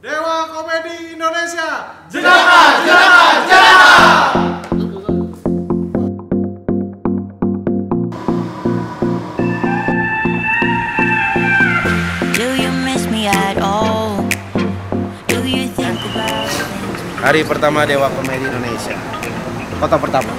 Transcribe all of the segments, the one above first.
Dewa Komedi Indonesia, jelaka, jelaka, jelaka. Hari pertama Dewa Komedi Indonesia, kota pertama.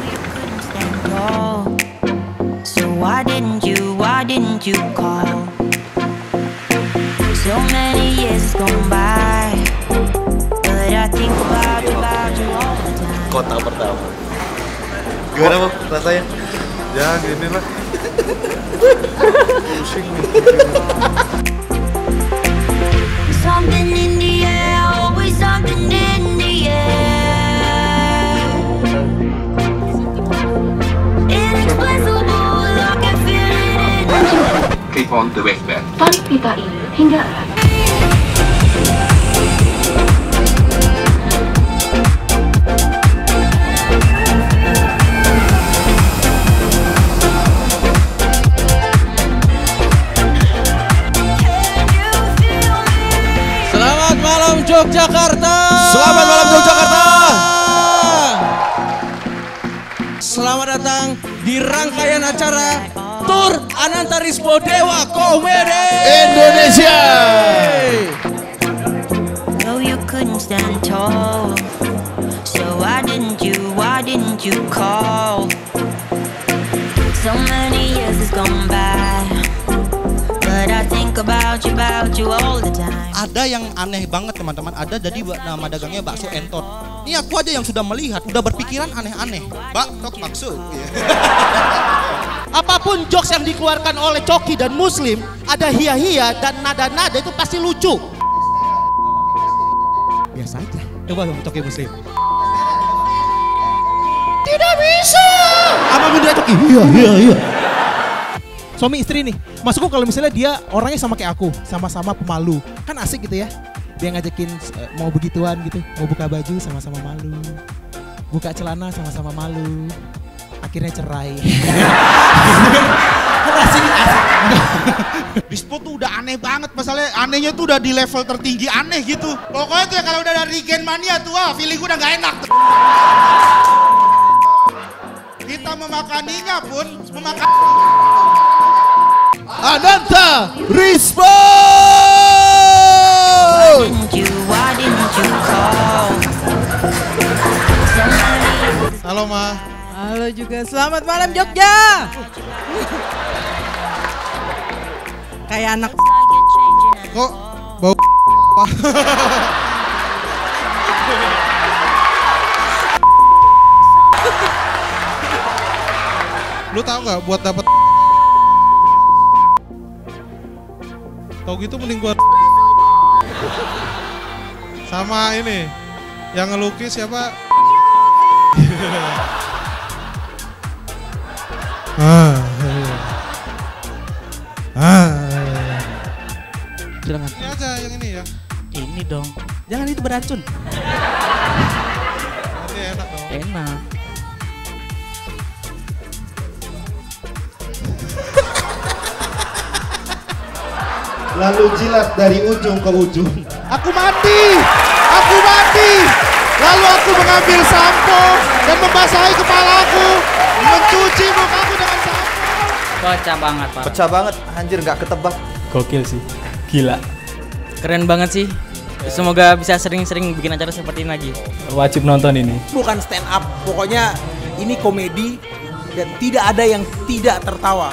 Kota pertama. Gimana Bang rasanya? Ya gini lah. Pusing. Keep on the westbound. Tarik pita ini hingga Yogyakarta. Selamat malam Yogyakarta. Selamat datang di rangkaian acara Tur Anantarispo Dewa Komedi Indonesia. Ada yang aneh banget teman-teman, ada jadi nama dagangnya bakso entot. Ini aku aja yang sudah melihat, udah berpikiran aneh-aneh. Bakso maksud. Apapun jokes yang dikeluarkan oleh Coki dan Muslim, ada hia-hia dan nada-nada itu pasti lucu. Biasa aja. Coba dong Coki Muslim. Tidak bisa. Apapun dia Coki. Iya, iya, iya. Suami istri nih, maksudku kalau misalnya dia orangnya sama kayak aku, sama-sama pemalu, kan asik gitu ya. Dia ngajakin mau begituan gitu, mau buka baju sama-sama malu, buka celana sama-sama malu, akhirnya cerai. Asik, asik. Dispo tuh udah aneh banget, masalahnya anehnya tuh udah di level tertinggi aneh gitu. Pokoknya tuh ya kalau udah dari Gen Mania tuh, wah feeling gue udah gak enak. Kita memakaninya pun, Anantarispo. Halo Ma. Halo juga, selamat malam Jogja. Kayak anak kok bau. Lu tahu nggak buat dapat tau gitu mending gua sama ini yang ngelukis siapa? Silakan. Ini aja yang ini ya. Ini dong. Jangan itu beracun. Nanti enak dong. Enak. Lalu jilat dari ujung ke ujung. Aku mati, lalu aku mengambil sampo dan membasahi kepalaku, mencuci mukaku dengan sampo. Pecah banget Pak. Pecah banget, anjir nggak ketebak. Gokil sih, gila. Keren banget sih, semoga bisa sering-sering bikin acara seperti ini lagi. Wajib nonton ini. Bukan stand up, pokoknya ini komedi dan tidak ada yang tidak tertawa.